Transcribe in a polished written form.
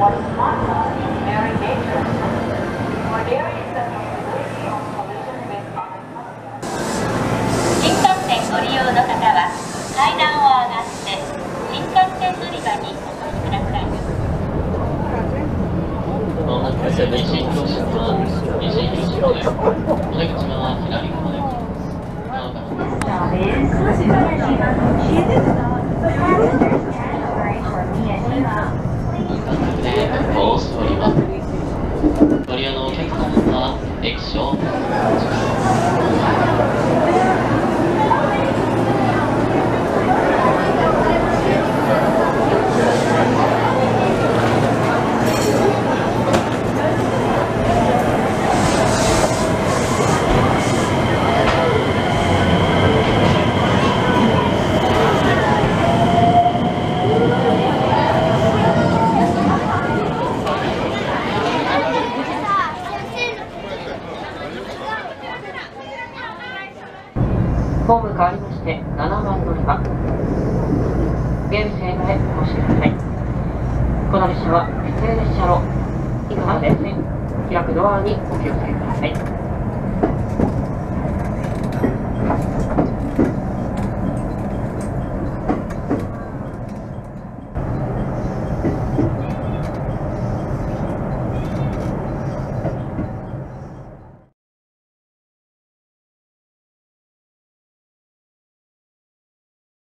この列車は普通列車の以下まで開くドアにお気をつけください。